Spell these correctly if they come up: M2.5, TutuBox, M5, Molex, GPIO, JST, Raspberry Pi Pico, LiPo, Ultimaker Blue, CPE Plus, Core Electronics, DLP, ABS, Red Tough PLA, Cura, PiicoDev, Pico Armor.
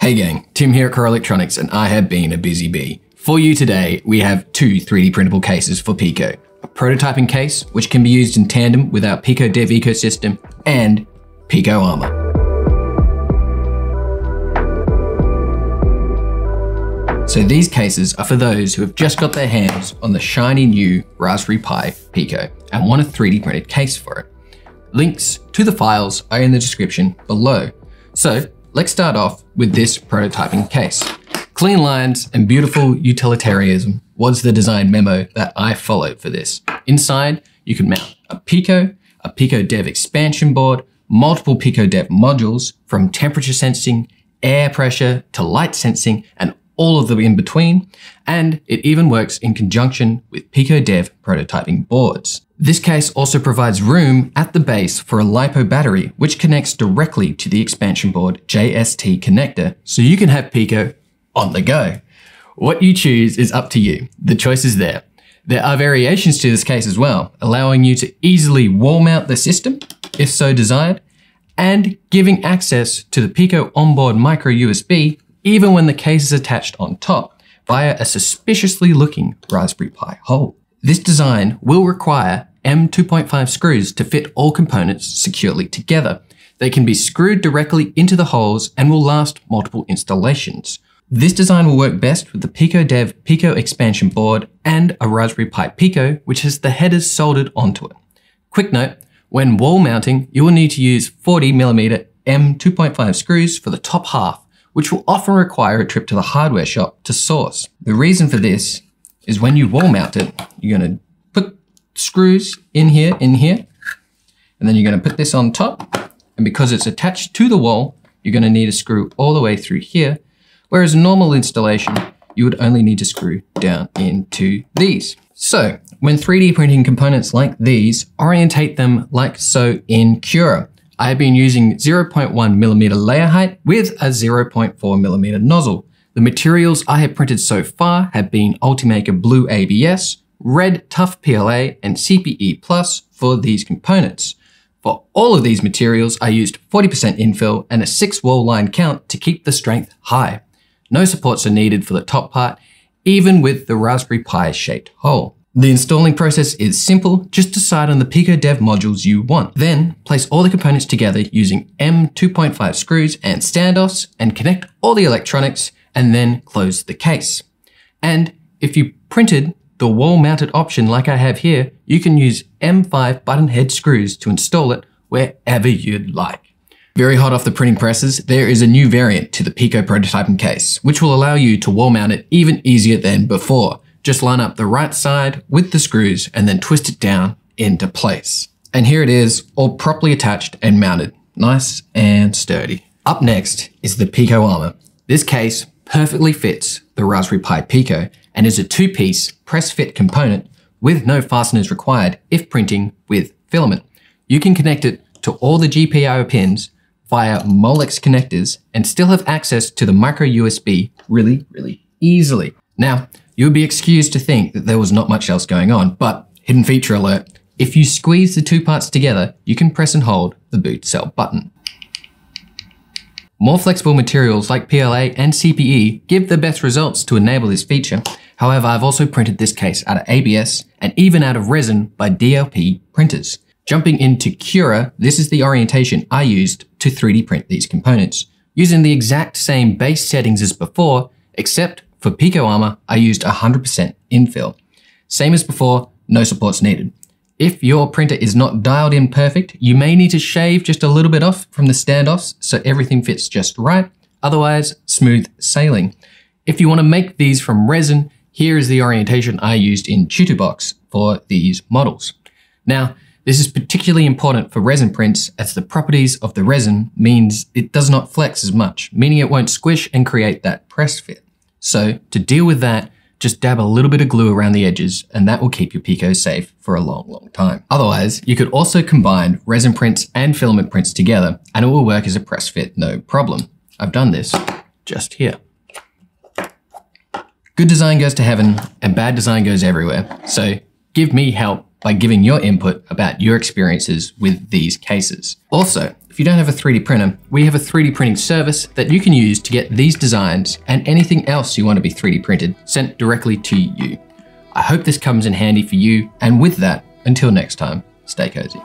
Hey gang, Tim here at Core Electronics, and I have been a busy bee. For you today, we have two 3D printable cases for Pico. A prototyping case, which can be used in tandem with our PiicoDev ecosystem, and Pico Armor. So these cases are for those who have just got their hands on the shiny new Raspberry Pi Pico and want a 3D printed case for it. Links to the files are in the description below. So let's start off with this prototyping case. Clean lines and beautiful utilitarianism was the design memo that I followed for this. Inside, you can mount a Pico, a PiicoDev expansion board, multiple PiicoDev modules, from temperature sensing, air pressure to light sensing, and all of them in between. And it even works in conjunction with PiicoDev prototyping boards. This case also provides room at the base for a LiPo battery, which connects directly to the expansion board JST connector, so you can have Pico on the go. What you choose is up to you. The choice is there. There are variations to this case as well, allowing you to easily wall mount the system, if so desired, and giving access to the Pico onboard micro USB, even when the case is attached on top via a suspiciously looking Raspberry Pi hole. This design will require M2.5 screws to fit all components securely together. They can be screwed directly into the holes and will last multiple installations. This design will work best with the PiicoDev Pico expansion board and a Raspberry Pi Pico, which has the headers soldered onto it. Quick note, when wall mounting, you will need to use 40mm M2.5 screws for the top half, which will often require a trip to the hardware shop to source. The reason for this is when you wall mount it, you're gonna put screws in here, and then you're gonna put this on top. And because it's attached to the wall, you're gonna need a screw all the way through here. Whereas a normal installation, you would only need to screw down into these. So when 3D printing components like these, orientate them like so in Cura. I've been using 0.1mm layer height with a 0.4mm nozzle. The materials I have printed so far have been Ultimaker Blue ABS, Red Tough PLA, and CPE Plus for these components. For all of these materials, I used 40% infill and a 6 wall line count to keep the strength high. No supports are needed for the top part, even with the Raspberry Pi shaped hole. The installing process is simple. Just decide on the PiicoDev modules you want. Then place all the components together using M2.5 screws and standoffs and connect all the electronics, and then close the case. And if you printed the wall mounted option like I have here, you can use M5 button head screws to install it wherever you'd like. Very hot off the printing presses, there is a new variant to the Pico prototyping case, which will allow you to wall mount it even easier than before. Just line up the right side with the screws and then twist it down into place. And here it is, all properly attached and mounted. Nice and sturdy. Up next is the Pico Armor. This case perfectly fits the Raspberry Pi Pico and is a two-piece press-fit component with no fasteners required if printing with filament. You can connect it to all the GPIO pins via Molex connectors and still have access to the micro USB really easily. Now, you would be excused to think that there was not much else going on, but hidden feature alert. If you squeeze the two parts together, you can press and hold the boot cell button. More flexible materials like PLA and CPE give the best results to enable this feature. However, I've also printed this case out of ABS and even out of resin by DLP printers. Jumping into Cura, this is the orientation I used to 3D print these components, using the exact same base settings as before, except for Pico Armor, I used 100% infill. Same as before, no supports needed. If your printer is not dialed in perfect, you may need to shave just a little bit off from the standoffs so everything fits just right. Otherwise, smooth sailing. If you want to make these from resin, here is the orientation I used in TutuBox for these models. Now, this is particularly important for resin prints, as the properties of the resin means it does not flex as much, meaning it won't squish and create that press fit. So to deal with that, just dab a little bit of glue around the edges, and that will keep your Pico safe for a long time. Otherwise, you could also combine resin prints and filament prints together, and it will work as a press fit, no problem. I've done this just here. Good design goes to heaven, and bad design goes everywhere. So give me help by giving your input about your experiences with these cases. Also, if you don't have a 3D printer, we have a 3D printing service that you can use to get these designs and anything else you want to be 3D printed sent directly to you. I hope this comes in handy for you, and with that, until next time, stay cozy.